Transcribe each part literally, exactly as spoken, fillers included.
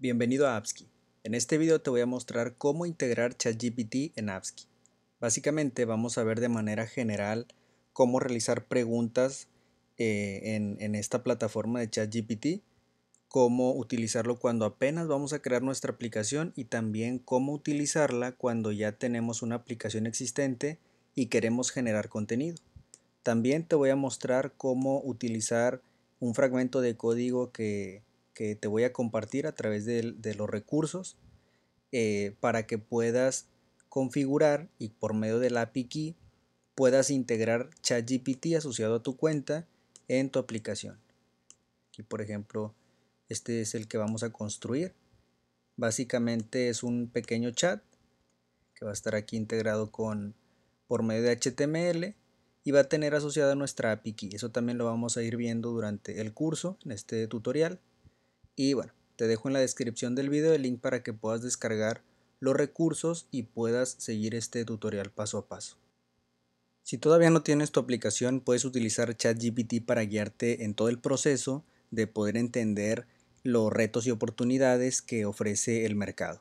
Bienvenido a Appzky. En este video te voy a mostrar cómo integrar ChatGPT en Appzky. Básicamente vamos a ver de manera general cómo realizar preguntas eh, en, en esta plataforma de ChatGPT, cómo utilizarlo cuando apenas vamos a crear nuestra aplicación y también cómo utilizarla cuando ya tenemos una aplicación existente y queremos generar contenido. También te voy a mostrar cómo utilizar un fragmento de código que, que te voy a compartir a través de, de los recursos eh, para que puedas configurar y por medio del A P I Key puedas integrar ChatGPT asociado a tu cuenta en tu aplicación. Aquí por ejemplo este es el que vamos a construir. Básicamente es un pequeño chat que va a estar aquí integrado con por medio de H T M L y va a tener asociada nuestra A P I Key. Eso también lo vamos a ir viendo durante el curso, en este tutorial. Y bueno, te dejo en la descripción del video el link para que puedas descargar los recursos y puedas seguir este tutorial paso a paso. Si todavía no tienes tu aplicación, puedes utilizar ChatGPT para guiarte en todo el proceso de poder entender los retos y oportunidades que ofrece el mercado.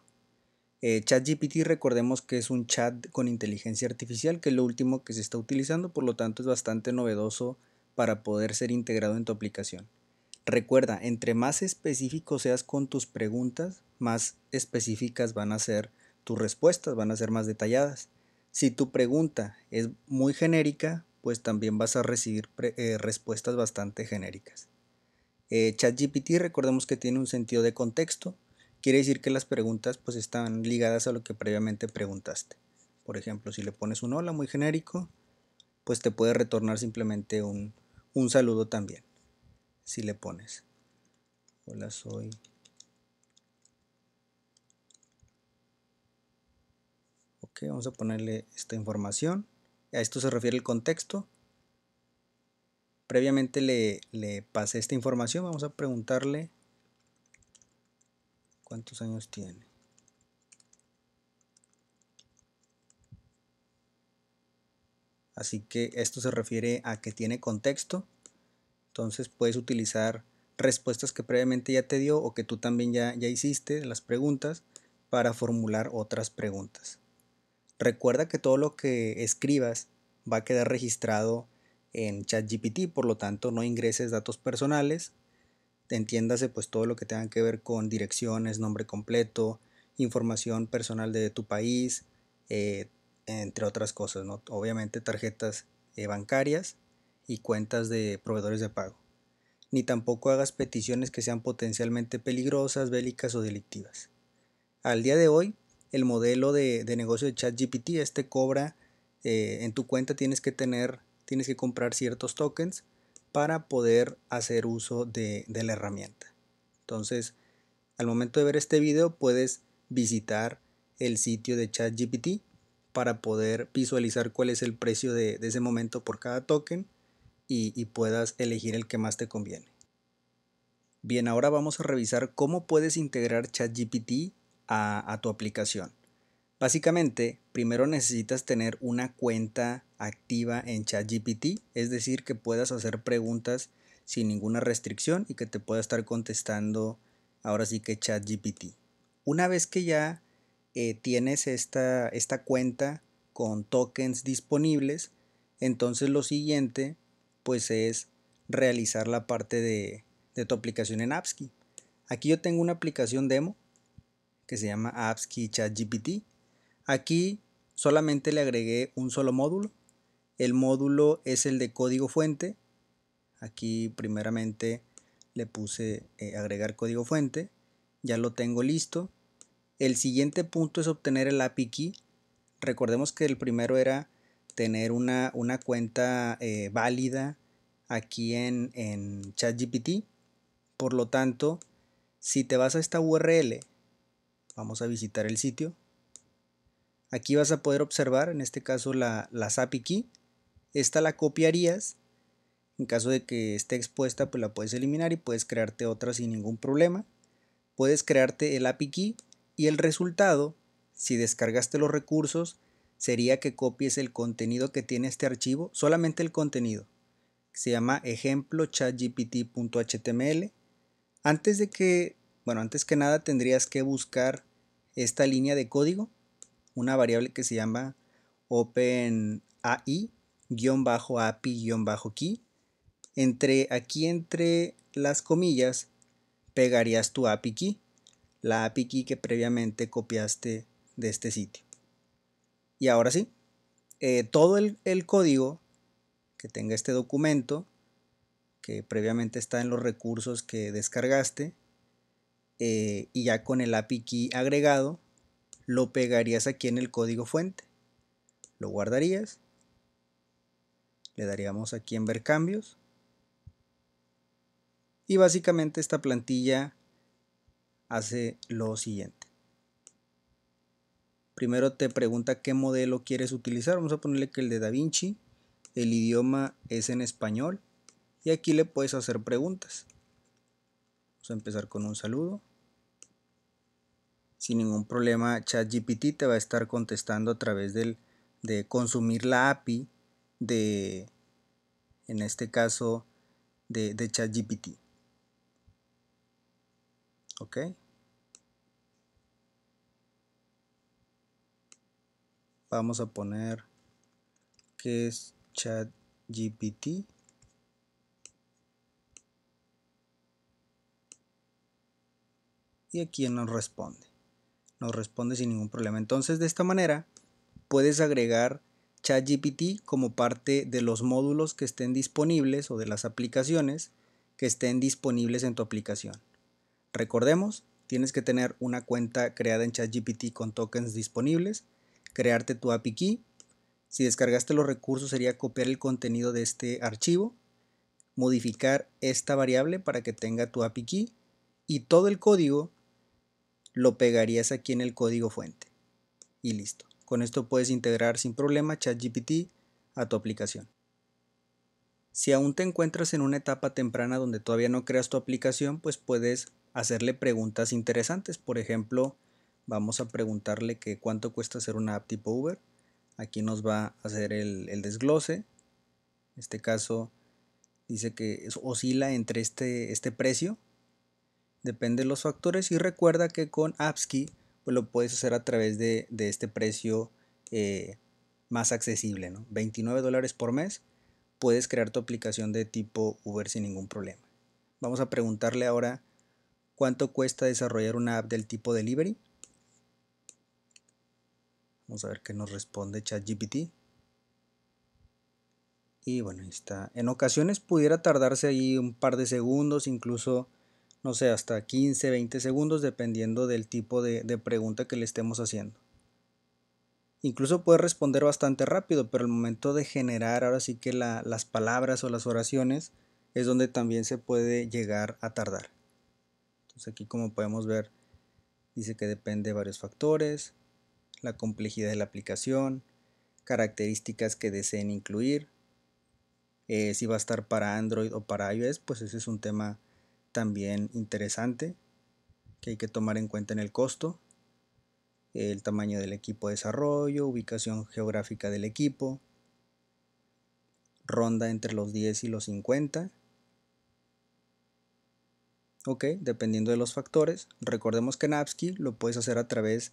Eh, ChatGPT, recordemos que es un chat con inteligencia artificial, que es lo último que se está utilizando, por lo tanto es bastante novedoso para poder ser integrado en tu aplicación. Recuerda, entre más específico seas con tus preguntas, más específicas van a ser tus respuestas, van a ser más detalladas. Si tu pregunta es muy genérica, pues también vas a recibir eh, respuestas bastante genéricas. Eh, ChatGPT, recordemos que tiene un sentido de contexto. Quiere decir que las preguntas pues están ligadas a lo que previamente preguntaste. Por ejemplo, si le pones un hola muy genérico, pues te puede retornar simplemente un, un saludo también. Si le pones hola soy ok, vamos a ponerle esta información. A esto se refiere el contexto. Previamente le, le pasé esta información. Vamos a preguntarle ¿cuántos años tiene? Así que esto se refiere a que tiene contexto. Entonces puedes utilizar respuestas que previamente ya te dio o que tú también ya, ya hiciste las preguntas para formular otras preguntas. Recuerda que todo lo que escribas va a quedar registrado en ChatGPT, por lo tanto no ingreses datos personales. Entiéndase pues todo lo que tenga que ver con direcciones, nombre completo, información personal de tu país, eh, entre otras cosas, ¿no? Obviamente tarjetas eh, bancarias y cuentas de proveedores de pago. Ni tampoco hagas peticiones que sean potencialmente peligrosas, bélicas o delictivas. Al día de hoy, el modelo de, de negocio de ChatGPT, este cobra, eh, en tu cuenta tienes que tener, tienes que comprar ciertos tokens para poder hacer uso de, de la herramienta. Entonces, al momento de ver este video puedes visitar el sitio de ChatGPT para poder visualizar cuál es el precio de, de ese momento por cada token y, y puedas elegir el que más te conviene. Bien, ahora vamos a revisar cómo puedes integrar ChatGPT a, a tu aplicación. Básicamente, primero necesitas tener una cuenta activa en ChatGPT, es decir, que puedas hacer preguntas sin ninguna restricción y que te pueda estar contestando ahora sí que ChatGPT. Una vez que ya eh, tienes esta, esta cuenta con tokens disponibles, entonces lo siguiente pues es realizar la parte de, de tu aplicación en Appzky. Aquí yo tengo una aplicación demo que se llama Appzky ChatGPT. Aquí solamente le agregué un solo módulo. El módulo es el de código fuente. Aquí primeramente le puse eh, agregar código fuente. Ya lo tengo listo. El siguiente punto es obtener el A P I Key. Recordemos que el primero era tener una, una cuenta eh, válida aquí en, en ChatGPT. Por lo tanto, si te vas a esta U R L, vamos a visitar el sitio. Aquí vas a poder observar, en este caso, la, la A P I Key. Esta la copiarías. En caso de que esté expuesta, pues la puedes eliminar y puedes crearte otra sin ningún problema. Puedes crearte el A P I Key y el resultado, si descargaste los recursos, sería que copies el contenido que tiene este archivo, solamente el contenido. Se llama ejemplo chatgpt punto html. Antes de que Bueno, antes que nada tendrías que buscar esta línea de código, una variable que se llama openai-api-key. Entre aquí, entre las comillas, pegarías tu A P I key, la A P I key que previamente copiaste de este sitio. Y ahora sí, eh, todo el, el código que tenga este documento, que previamente está en los recursos que descargaste, eh, y ya con el A P I key agregado, lo pegarías aquí en el código fuente, lo guardarías, le daríamos aquí en ver cambios, y básicamente esta plantilla hace lo siguiente. Primero te pregunta qué modelo quieres utilizar. Vamos a ponerle que el de Da Vinci. El idioma es en español. Y aquí le puedes hacer preguntas. Vamos a empezar con un saludo. Sin ningún problema, ChatGPT te va a estar contestando a través del, de consumir la A P I de, en este caso, de, de ChatGPT. Ok, vamos a poner que es ChatGPT y aquí nos responde nos responde sin ningún problema. Entonces, de esta manera puedes agregar ChatGPT como parte de los módulos que estén disponibles o de las aplicaciones que estén disponibles en tu aplicación. Recordemos, tienes que tener una cuenta creada en ChatGPT con tokens disponibles, crearte tu A P I Key, si descargaste los recursos sería copiar el contenido de este archivo, modificar esta variable para que tenga tu A P I Key y todo el código lo pegarías aquí en el código fuente. Y listo, con esto puedes integrar sin problema ChatGPT a tu aplicación. Si aún te encuentras en una etapa temprana donde todavía no creas tu aplicación, pues puedes hacerle preguntas interesantes. Por ejemplo, vamos a preguntarle que cuánto cuesta hacer una app tipo Uber. Aquí nos va a hacer el, el desglose. En este caso dice que oscila entre este, este precio, depende de los factores, y recuerda que con Appzky pues lo puedes hacer a través de, de este precio eh, más accesible, ¿no? veintinueve dólares por mes, puedes crear tu aplicación de tipo Uber sin ningún problema. Vamos a preguntarle ahora ¿cuánto cuesta desarrollar una app del tipo delivery? Vamos a ver qué nos responde ChatGPT. Y bueno, ahí está. En ocasiones pudiera tardarse ahí un par de segundos, incluso, no sé, hasta quince, veinte segundos, dependiendo del tipo de, de pregunta que le estemos haciendo. Incluso puede responder bastante rápido, pero al momento de generar ahora sí que la, las palabras o las oraciones es donde también se puede llegar a tardar. Entonces aquí, como podemos ver, dice que depende de varios factores, la complejidad de la aplicación, características que deseen incluir, eh, si va a estar para Android o para iOS, pues ese es un tema también interesante que hay que tomar en cuenta en el costo, el tamaño del equipo de desarrollo, ubicación geográfica del equipo, ronda entre los diez y los cincuenta. Ok, dependiendo de los factores. Recordemos que en Appzky lo puedes hacer a través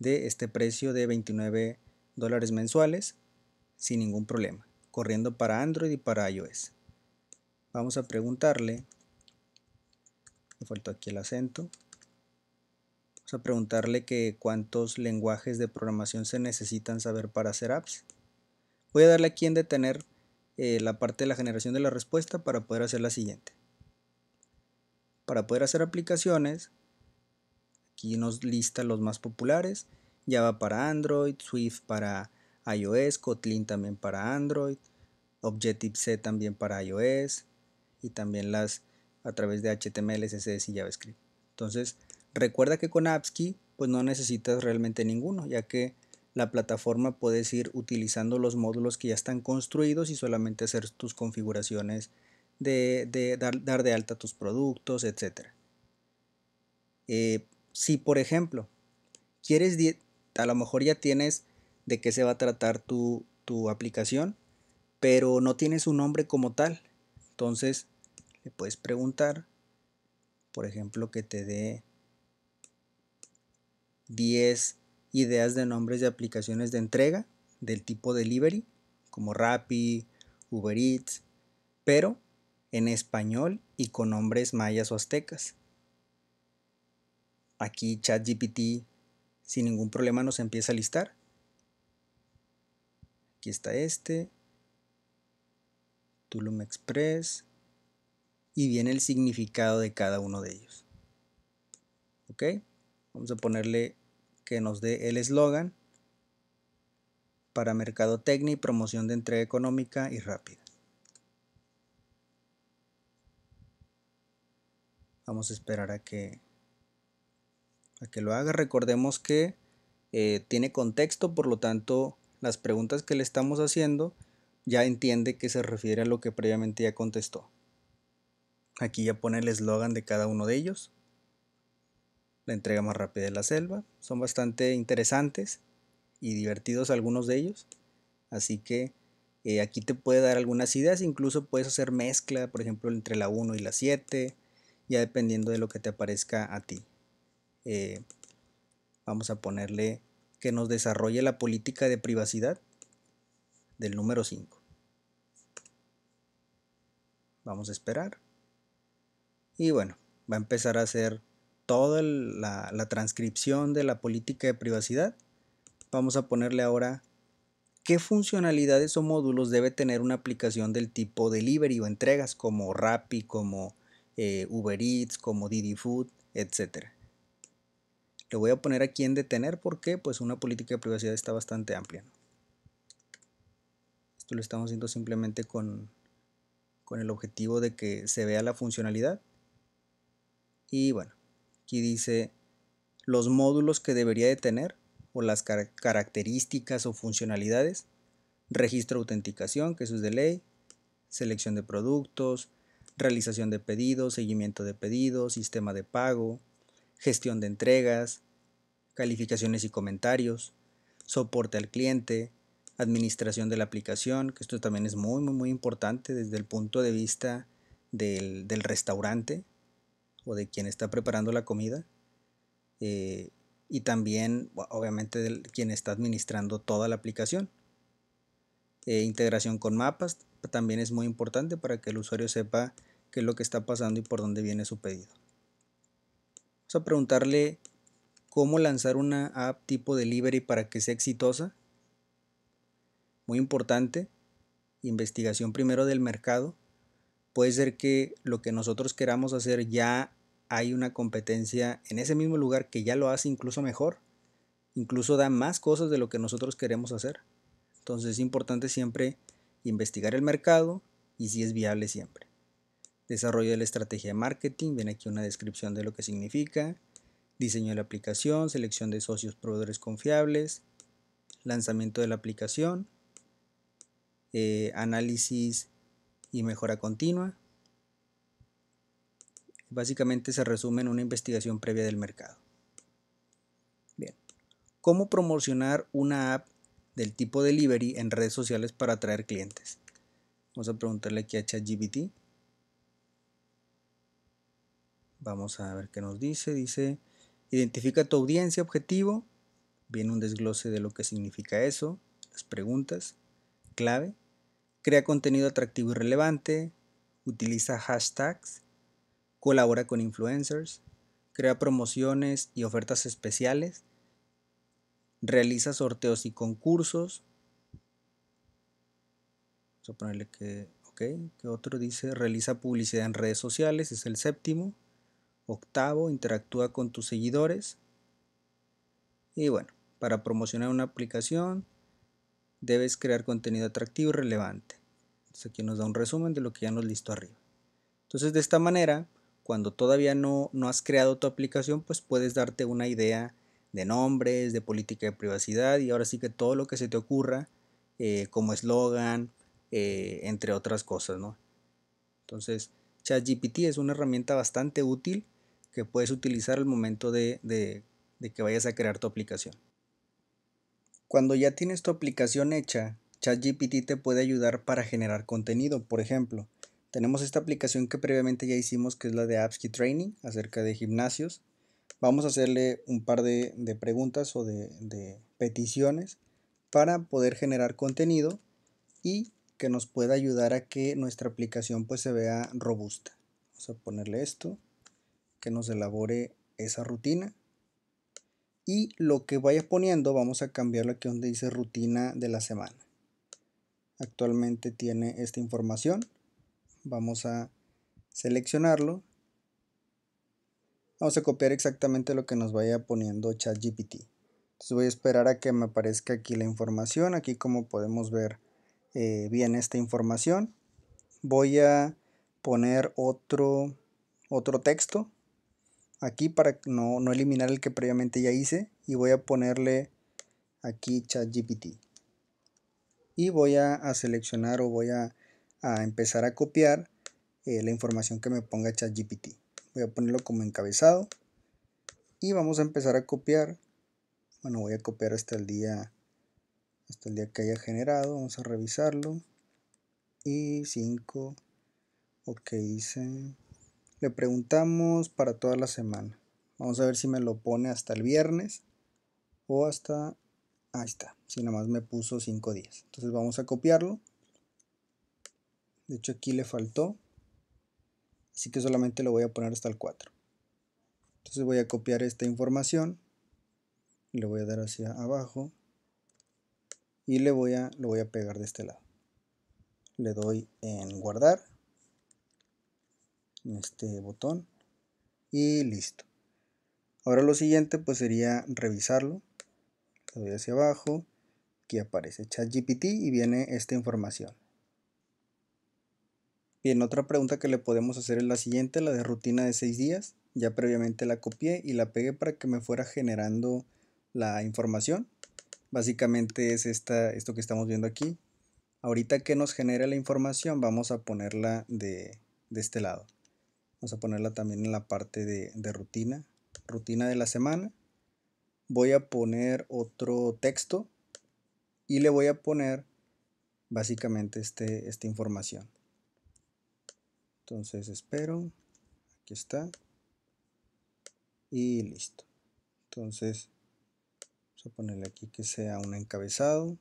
de este precio de veintinueve dólares mensuales sin ningún problema, corriendo para Android y para iOS. Vamos a preguntarle, me faltó aquí el acento, vamos a preguntarle que cuántos lenguajes de programación se necesitan saber para hacer apps. Voy a darle aquí en detener eh, la parte de la generación de la respuesta para poder hacer la siguiente. Para poder hacer aplicaciones, aquí nos lista los más populares, Java para Android, Swift para iOS, Kotlin también para Android, Objective-C también para iOS, y también las a través de H T M L, C S S y JavaScript. Entonces, recuerda que con Appzky pues no necesitas realmente ninguno, ya que la plataforma puedes ir utilizando los módulos que ya están construidos y solamente hacer tus configuraciones de, de dar, dar de alta tus productos, etcétera. Eh, si por ejemplo, quieres, a lo mejor ya tienes de qué se va a tratar tu, tu aplicación, pero no tienes un nombre como tal, entonces le puedes preguntar, por ejemplo, que te dé diez ideas de nombres de aplicaciones de entrega del tipo delivery, como Rappi, Uber Eats, pero en español y con nombres mayas o aztecas. Aquí ChatGPT sin ningún problema nos empieza a listar. Aquí está este, Tulum Express, y viene el significado de cada uno de ellos. Ok, vamos a ponerle que nos dé el eslogan para mercadotecnia y promoción de entrega económica y rápida. Vamos a esperar a que, a que lo haga. Recordemos que eh, tiene contexto, por lo tanto las preguntas que le estamos haciendo ya entiende que se refiere a lo que previamente ya contestó. Aquí ya pone el eslogan de cada uno de ellos. La entrega más rápida de la selva. Son bastante interesantes y divertidos algunos de ellos, así que eh, aquí te puede dar algunas ideas, incluso puedes hacer mezcla, por ejemplo, entre la uno y la siete, ya dependiendo de lo que te aparezca a ti. Eh, vamos a ponerle que nos desarrolle la política de privacidad del número cinco. Vamos a esperar y bueno, va a empezar a hacer toda la, la transcripción de la política de privacidad. Vamos a ponerle ahora qué funcionalidades o módulos debe tener una aplicación del tipo delivery o entregas, como Rappi, como eh, Uber Eats, como Didi Food, etcétera. Le voy a poner aquí en detener porque pues una política de privacidad está bastante amplia, ¿no? Esto lo estamos haciendo simplemente con, con el objetivo de que se vea la funcionalidad. Y bueno, aquí dice los módulos que debería de tener, o las car- características o funcionalidades: registro de autenticación, que eso es de ley, selección de productos, realización de pedidos, seguimiento de pedidos, sistema de pago, gestión de entregas, calificaciones y comentarios, soporte al cliente, administración de la aplicación, que esto también es muy muy muy importante desde el punto de vista del, del restaurante o de quien está preparando la comida, eh, y también obviamente de quien está administrando toda la aplicación. Eh, integración con mapas también es muy importante para que el usuario sepa qué es lo que está pasando y por dónde viene su pedido. Vamos a preguntarle cómo lanzar una app tipo delivery para que sea exitosa. Muy importante, investigación primero del mercado. Puede ser que lo que nosotros queramos hacer ya hay una competencia en ese mismo lugar que ya lo hace incluso mejor, incluso da más cosas de lo que nosotros queremos hacer. Entonces es importante siempre investigar el mercado y si es viable siempre. Desarrollo de la estrategia de marketing, viene aquí una descripción de lo que significa. Diseño de la aplicación, selección de socios, proveedores confiables, lanzamiento de la aplicación, eh, análisis y mejora continua. Básicamente se resume en una investigación previa del mercado. Bien. ¿Cómo promocionar una app del tipo delivery en redes sociales para atraer clientes? Vamos a preguntarle aquí a ChatGPT. Vamos a ver qué nos dice. Dice, identifica tu audiencia objetivo. Viene un desglose de lo que significa eso, las preguntas clave. Crea contenido atractivo y relevante. Utiliza hashtags. Colabora con influencers, crea promociones y ofertas especiales, realiza sorteos y concursos. Vamos a ponerle que, ok, que otro dice, realiza publicidad en redes sociales, es el séptimo. Octavo, interactúa con tus seguidores. Y bueno, para promocionar una aplicación, debes crear contenido atractivo y relevante. Entonces aquí nos da un resumen de lo que ya nos listó arriba. Entonces de esta manera, cuando todavía no, no has creado tu aplicación, pues puedes darte una idea de nombres, de política de privacidad, y ahora sí que todo lo que se te ocurra, eh, como eslogan, eh, entre otras cosas, ¿no? Entonces, ChatGPT es una herramienta bastante útil que puedes utilizar al momento de, de, de que vayas a crear tu aplicación. Cuando ya tienes tu aplicación hecha, ChatGPT te puede ayudar para generar contenido. Por ejemplo, tenemos esta aplicación que previamente ya hicimos, que es la de Appzky Training, acerca de gimnasios. vamos a hacerle un par de, de preguntas o de, de peticiones para poder generar contenido y que nos pueda ayudar a que nuestra aplicación pues se vea robusta. Vamos a ponerle esto, que nos elabore esa rutina. Y lo que vaya poniendo vamos a cambiarlo aquí donde dice rutina de la semana. Actualmente tiene esta información. Vamos a seleccionarlo. Vamos a copiar exactamente lo que nos vaya poniendo ChatGPT. Entonces voy a esperar a que me aparezca aquí la información. Aquí como podemos ver eh, bien esta información. Voy a poner otro, otro texto aquí para no, no eliminar el que previamente ya hice, y voy a ponerle aquí ChatGPT y voy a, a seleccionar o voy a, a empezar a copiar eh, la información que me ponga ChatGPT. Voy a ponerlo como encabezado y vamos a empezar a copiar. Bueno, voy a copiar hasta el día hasta el día que haya generado. Vamos a revisarlo y cinco. Ok, dice, le preguntamos para toda la semana. Vamos a ver si me lo pone hasta el viernes o hasta... Ahí está, si nada más me puso cinco días. Entonces vamos a copiarlo. De hecho aquí le faltó, así que solamente lo voy a poner hasta el cuatro. Entonces voy a copiar esta información, le voy a dar hacia abajo y le voy a, lo voy a pegar de este lado. Le doy en guardar, en este botón, y listo. Ahora lo siguiente pues sería revisarlo. Le doy hacia abajo, aquí aparece ChatGPT y viene esta información. Bien, otra pregunta que le podemos hacer es la siguiente, la de rutina de seis días. Ya previamente la copié y la pegué para que me fuera generando la información. Básicamente es esta, esto que estamos viendo aquí. Ahorita que nos genere la información vamos a ponerla de, de este lado. Vamos a ponerla también en la parte de, de rutina, rutina de la semana. Voy a poner otro texto y le voy a poner básicamente este, esta información. Entonces espero, aquí está, y listo. Entonces vamos a ponerle aquí que sea un encabezado.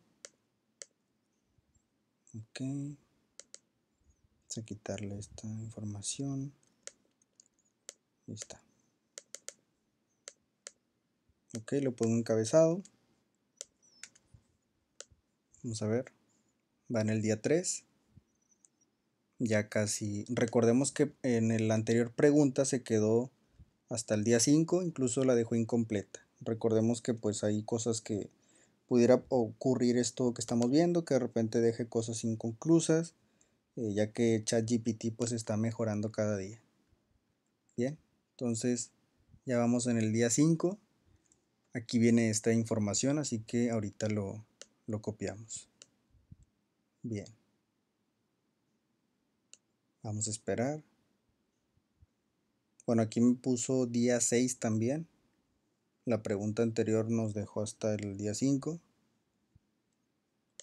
Ok, vamos a quitarle esta información. Ahí está. Ok, lo pongo encabezado. Vamos a ver, va en el día tres. Ya casi, recordemos que en la anterior pregunta se quedó hasta el día cinco, incluso la dejó incompleta. Recordemos que pues hay cosas que pudiera ocurrir esto que estamos viendo, que de repente deje cosas inconclusas, eh, ya que ChatGPT pues está mejorando cada día. Bien, entonces ya vamos en el día cinco. Aquí viene esta información, así que ahorita lo, lo copiamos. Bien. Vamos a esperar. Bueno, aquí me puso día seis también. La pregunta anterior nos dejó hasta el día cinco.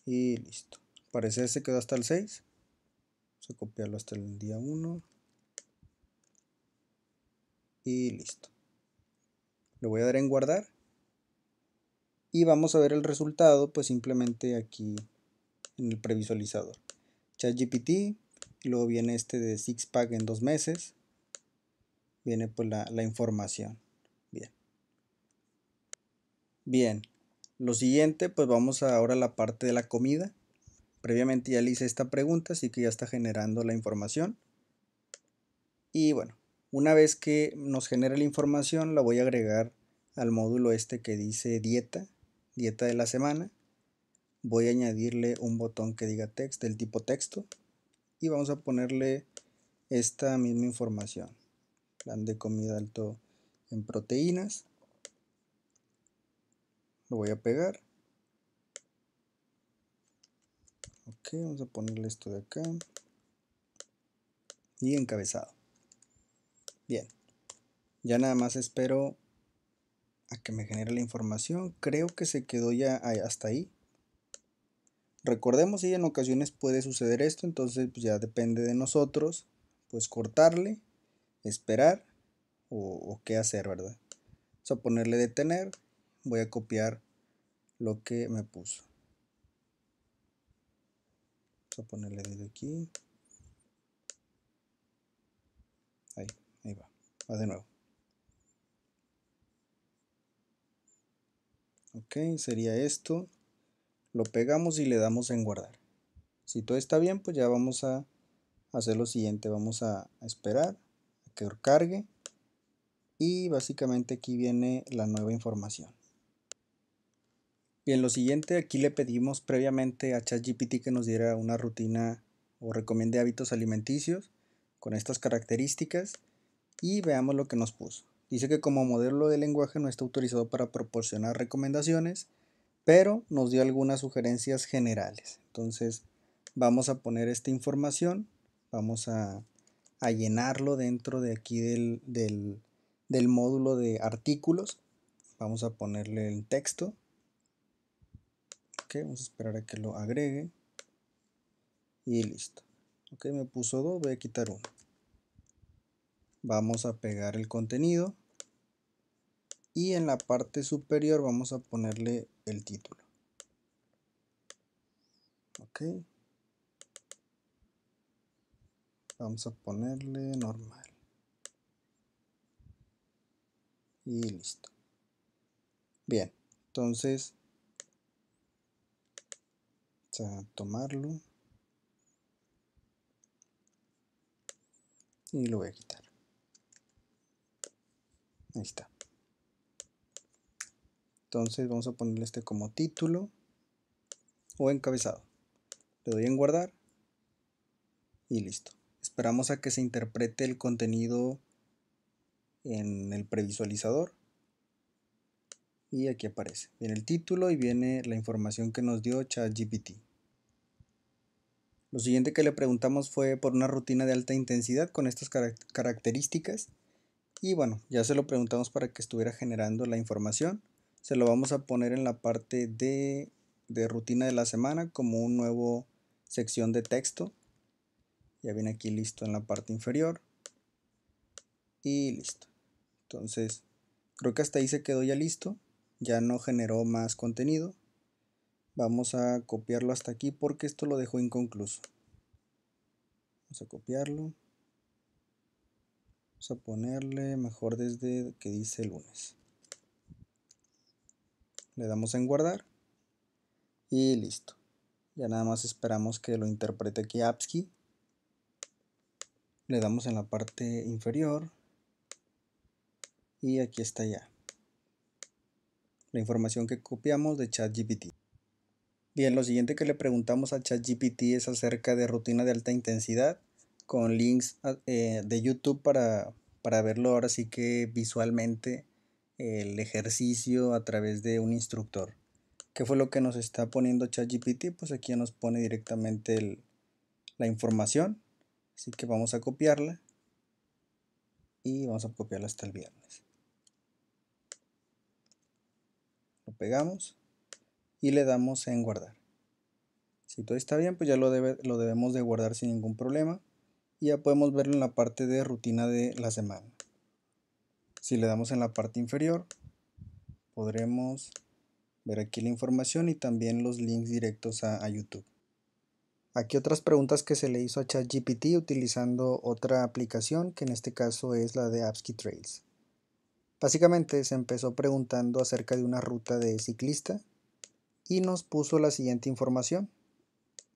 Y listo. Parece se quedó hasta el seis. Vamos a copiarlo hasta el día uno. Y listo. Le voy a dar en guardar. Y vamos a ver el resultado pues simplemente aquí en el previsualizador. ChatGPT, y luego viene este de Six Pack en dos meses. Viene pues la, la información. Bien. Bien. Lo siguiente pues vamos ahora a la parte de la comida. Previamente ya le hice esta pregunta, así que ya está generando la información. Y bueno, una vez que nos genere la información la voy a agregar al módulo este que dice dieta. Dieta de la semana. Voy a añadirle un botón que diga text, del tipo texto, y vamos a ponerle esta misma información, plan de comida alto en proteínas. Lo voy a pegar. Ok, vamos a ponerle esto de acá y encabezado. Bien, ya nada más espero a que me genere la información. Creo que se quedó ya hasta ahí. Recordemos, si en ocasiones puede suceder esto, entonces pues ya depende de nosotros pues cortarle, esperar o, o qué hacer, ¿verdad? a ponerle detener, voy a copiar lo que me puso. Vamos a ponerle desde aquí. Ahí, ahí va. Va de nuevo. Ok, sería esto. Lo pegamos y le damos en guardar. Si todo está bien, pues ya vamos a hacer lo siguiente. Vamos a esperar a que cargue. Y básicamente aquí viene la nueva información. Bien, lo siguiente, aquí le pedimos previamente a ChatGPT que nos diera una rutina o recomiende hábitos alimenticios con estas características y veamos lo que nos puso. Dice que como modelo de lenguaje no está autorizado para proporcionar recomendaciones, pero nos dio algunas sugerencias generales. Entonces vamos a poner esta información, vamos a, a llenarlo dentro de aquí del, del, del módulo de artículos. Vamos a ponerle el texto. Okay, vamos a esperar a que lo agregue y listo. Ok, me puso dos, voy a quitar uno. Vamos a pegar el contenido y en la parte superior vamos a ponerle el título. Ok, vamos a ponerle normal y listo. Bien, entonces a tomarlo y lo voy a quitar. Ahí está. Entonces vamos a ponerle este como título o encabezado. Le doy en guardar y listo. Esperamos a que se interprete el contenido en el previsualizador y aquí aparece. Viene el título y viene la información que nos dio ChatGPT. Lo siguiente que le preguntamos fue por una rutina de alta intensidad con estas características. Y bueno, ya se lo preguntamos para que estuviera generando la información. Se lo vamos a poner en la parte de, de rutina de la semana como un nuevo sección de texto. Ya viene aquí listo en la parte inferior. Y listo. Entonces, creo que hasta ahí se quedó ya listo. Ya no generó más contenido. Vamos a copiarlo hasta aquí porque esto lo dejó inconcluso. Vamos a copiarlo. Vamos a ponerle mejor desde que dice lunes. Le damos en guardar. Y listo. Ya nada más esperamos que lo interprete aquí Appzky. Le damos en la parte inferior. Y aquí está ya la información que copiamos de ChatGPT. Bien, lo siguiente que le preguntamos a ChatGPT es acerca de rutina de alta intensidad con links eh, de YouTube para, para verlo ahora sí que visualmente el ejercicio a través de un instructor. ¿Qué fue lo que nos está poniendo ChatGPT? Pues aquí nos pone directamente el, la información, así que vamos a copiarla y vamos a copiarla hasta el viernes. Lo pegamos y le damos en guardar. Si todo está bien, pues ya lo, debe, lo debemos de guardar sin ningún problema. Y ya podemos verlo en la parte de rutina de la semana. Si le damos en la parte inferior, podremos ver aquí la información y también los links directos a, a YouTube. Aquí otras preguntas que se le hizo a ChatGPT utilizando otra aplicación, que en este caso es la de Appzky Trails. Básicamente se empezó preguntando acerca de una ruta de ciclista y nos puso la siguiente información.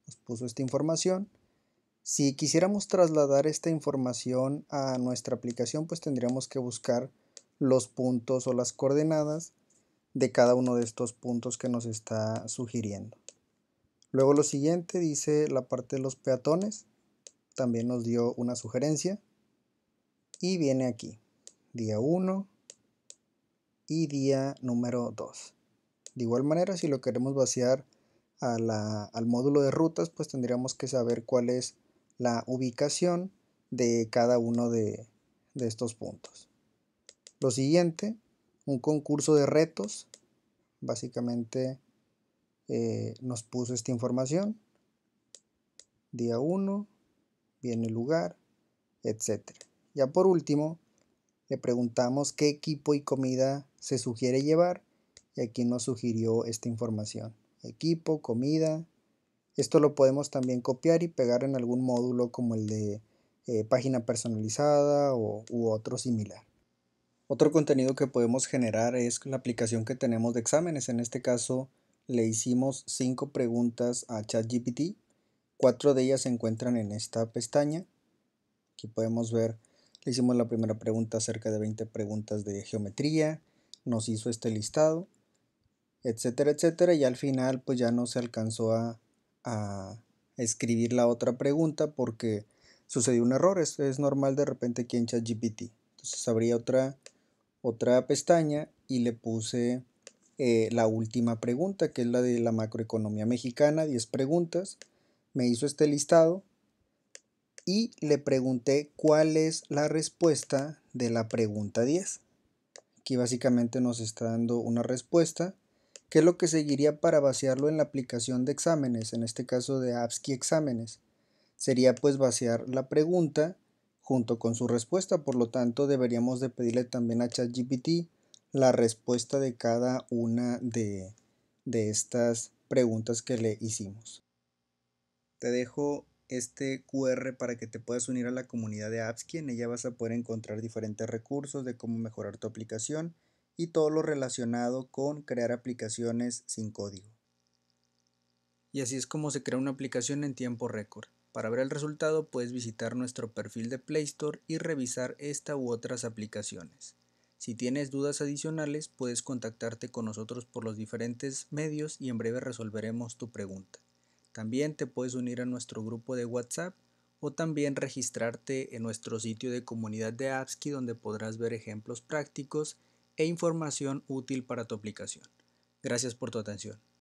Nos puso esta información. Si quisiéramos trasladar esta información a nuestra aplicación, pues tendríamos que buscar los puntos o las coordenadas de cada uno de estos puntos que nos está sugiriendo. Luego lo siguiente dice la parte de los peatones. También nos dio una sugerencia. Y viene aquí. Día uno. Y día número dos. De igual manera, si lo queremos vaciar a la, al módulo de rutas, pues tendríamos que saber cuál es la ubicación de cada uno de, de estos puntos. Lo siguiente, un concurso de retos. Básicamente eh, nos puso esta información. Día uno, viene el lugar, etcétera. Ya por último, le preguntamos qué equipo y comida se sugiere llevar y aquí nos sugirió esta información. Equipo, comida. Esto lo podemos también copiar y pegar en algún módulo como el de eh, página personalizada o, u otro similar. Otro contenido que podemos generar es la aplicación que tenemos de exámenes. En este caso le hicimos cinco preguntas a ChatGPT. Cuatro de ellas se encuentran en esta pestaña. Aquí podemos ver, le hicimos la primera pregunta, cerca de veinte preguntas de geometría. Nos hizo este listado, etcétera, etcétera. Y al final pues ya no se alcanzó a, a escribir la otra pregunta porque sucedió un error. Esto es normal de repente aquí en ChatGPT. Entonces abrí otra, otra pestaña y le puse eh, la última pregunta, que es la de la macroeconomía mexicana, diez preguntas. Me hizo este listado y le pregunté cuál es la respuesta de la pregunta diez. Aquí básicamente nos está dando una respuesta, que es lo que seguiría para vaciarlo en la aplicación de exámenes, en este caso de Appzky Exámenes. Sería pues vaciar la pregunta junto con su respuesta, por lo tanto deberíamos de pedirle también a ChatGPT la respuesta de cada una de, de estas preguntas que le hicimos. Te dejo este cu erre para que te puedas unir a la comunidad de Appzky. En ella vas a poder encontrar diferentes recursos de cómo mejorar tu aplicación y todo lo relacionado con crear aplicaciones sin código. Y así es como se crea una aplicación en tiempo récord. Para ver el resultado puedes visitar nuestro perfil de Play Store y revisar esta u otras aplicaciones. Si tienes dudas adicionales puedes contactarte con nosotros por los diferentes medios y en breve resolveremos tu pregunta. También te puedes unir a nuestro grupo de WhatsApp o también registrarte en nuestro sitio de comunidad de Appzky, donde podrás ver ejemplos prácticos e información útil para tu aplicación. Gracias por tu atención.